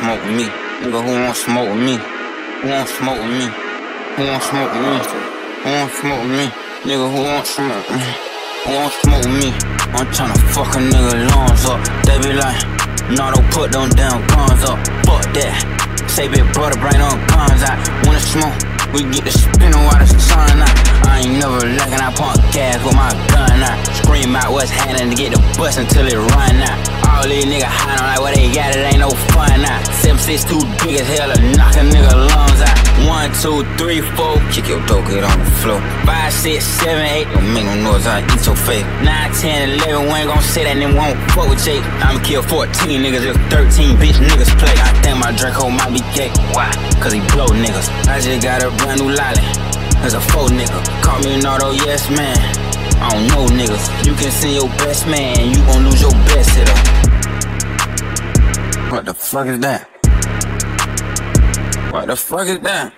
smoke with me? Nigga, who want smoke with me? Who want smoke with me? Who want smoke with me? Who want smoke with me? Nigga, who want smoke with me? Who want smoke with me? I'm tryna fuck a nigga lungs up. They be like, nah, don't put them damn guns up. Fuck that. Say big brother, bring them guns out. When it smoke, we get the spinning while the sun out. I ain't never lacking, I pump gas with my gun out. Scream out what's happening to get the bus until it run out. All these niggas hiding like what they got, it ain't no fun out. 7-6 too big as hell to knock a nigga lungs out. 1, 2, 3, 4, kick your dope, get on the floor. 5, 6, 7, 8, don't make no noise, I eat your face. 9, 10, 11, we ain't gon' say that and won't fuck with Jake. I'ma kill 14 niggas if 13 bitch niggas play. I think my Draco might be gay, why? Cause he blow niggas. I just got a brand new lolly, there's a faux nigga. Call me an auto, yes man, I don't know niggas. You can send your best man, you gon' lose your best hitter. What the fuck is that? What the fuck is that?